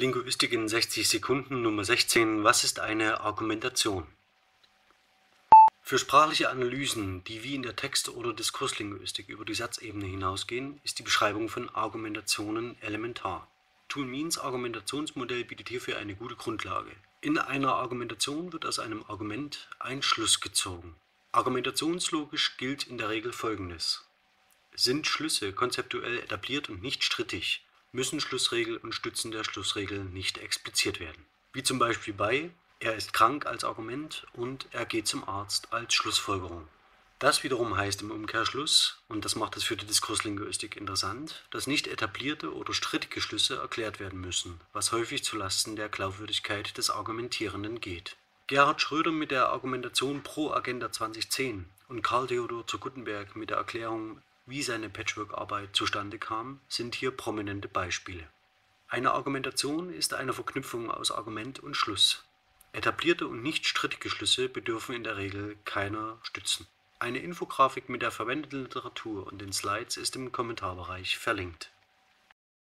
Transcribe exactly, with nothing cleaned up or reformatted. Linguistik in sechzig Sekunden Nummer sechzehn. Was ist eine Argumentation? Für sprachliche Analysen, die wie in der Text- oder Diskurslinguistik über die Satzebene hinausgehen, ist die Beschreibung von Argumentationen elementar. Toulmins Argumentationsmodell bietet hierfür eine gute Grundlage. In einer Argumentation wird aus einem Argument ein Schluss gezogen. Argumentationslogisch gilt in der Regel Folgendes. Sind Schlüsse konzeptuell etabliert und nicht strittig, müssen Schlussregel und Stützen der Schlussregel nicht expliziert werden. Wie zum Beispiel bei „er ist krank" als Argument und „er geht zum Arzt" als Schlussfolgerung. Das wiederum heißt im Umkehrschluss, und das macht es für die Diskurslinguistik interessant, dass nicht etablierte oder strittige Schlüsse erklärt werden müssen, was häufig zulasten der Glaubwürdigkeit des Argumentierenden geht. Gerhard Schröder mit der Argumentation pro Agenda zwanzig zehn und Karl Theodor zu Guttenberg mit der Erklärung, wie seine Patchwork-Arbeit zustande kam, sind hier prominente Beispiele. Eine Argumentation ist eine Verknüpfung aus Argument und Schluss. Etablierte und nicht strittige Schlüsse bedürfen in der Regel keiner Stützen. Eine Infografik mit der verwendeten Literatur und den Slides ist im Kommentarbereich verlinkt.